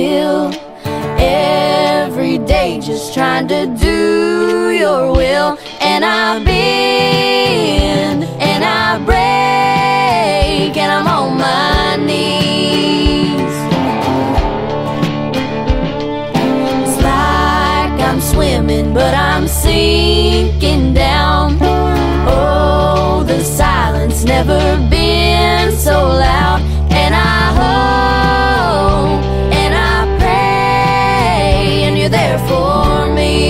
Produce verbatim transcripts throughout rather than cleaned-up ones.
still. Every day just trying to do your will. And I bend, and I break, and I'm on my knees. It's like I'm swimming, but I'm sinking down. Oh, the silence never been so loud. And I hope, and I pray, and you're there for me.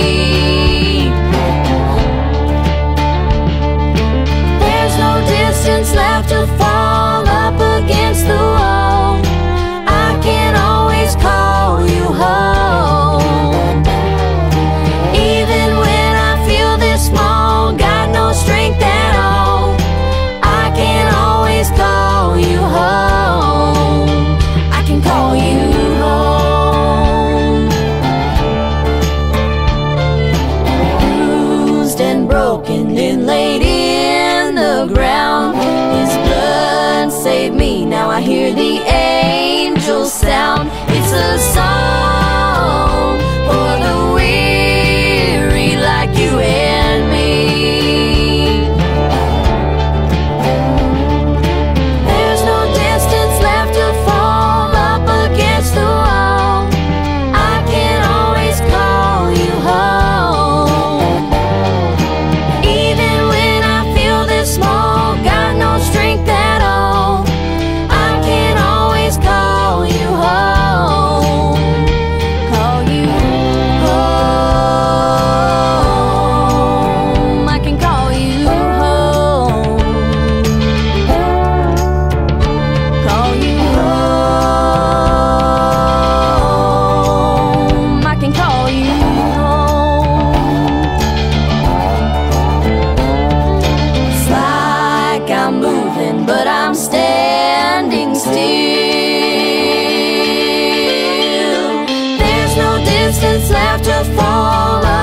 Distance left to fall up against the wall. I can't always call you home. Even when I feel this small, got no strength at all, I can't always call you home. I can call you home. Bruised and broken and laid in the ground. Save me, now I hear the angel's sound. It's a song for the weary like you and me. There's no distance left to fall up against the wall. I can't always call you home. Even when I feel this small, got no strength at all, but I'm standing still. There's no distance left to fall.